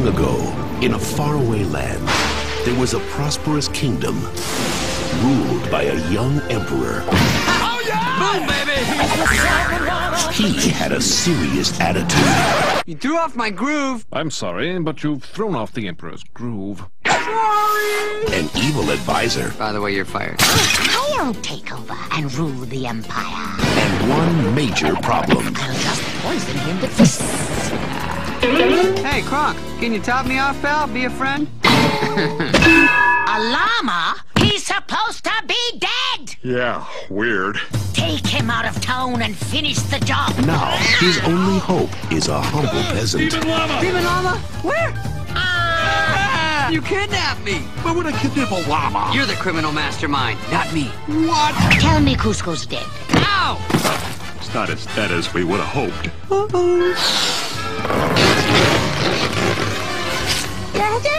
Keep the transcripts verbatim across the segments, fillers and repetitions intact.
Long ago, in a faraway land, there was a prosperous kingdom ruled by a young emperor. Oh, yeah! Boom, baby! He had a serious attitude. You threw off my groove. I'm sorry, but you've thrown off the Emperor's groove. Sorry! An evil advisor. By the way, you're fired. I'll take over and rule the empire. And one major problem. I'll just poison him with this. Hey, Kronk, can you top me off, pal? Be a friend? A llama? He's supposed to be dead! Yeah, weird. Take him out of town and finish the job. Now, his only hope is a humble peasant. Demon llama! Demon llama? Where? Ah! You kidnapped me! Why would I kidnap a llama? You're the criminal mastermind, not me. What? Tell me Cusco's dead. Now! It's not as dead as we would have hoped. Uh-oh. No, no,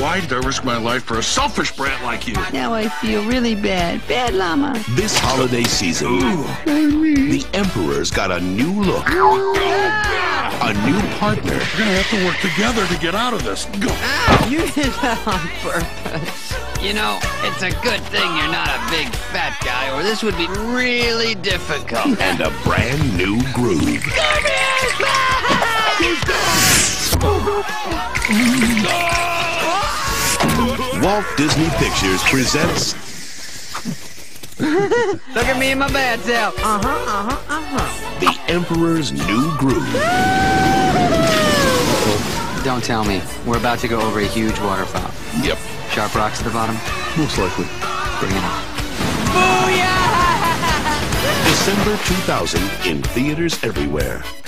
Why'd I risk my life for a selfish brat like you? Now I feel really bad. Bad llama. This holiday season, ooh, the Emperor's got a new look. Ow. A new partner. We're gonna have to work together to get out of this. Go. Ow. You did that on purpose. You know, it's a good thing you're not a big fat guy, or this would be really difficult. And a brand new groove. Come here! Walt Disney Pictures presents... Look at me in my bad self. Uh-huh, uh-huh, uh-huh. The Emperor's New Groove. Don't tell me. We're about to go over a huge waterfall. Yep. Sharp rocks at the bottom? Most likely. Bring it on. Booyah! December two thousand in theaters everywhere.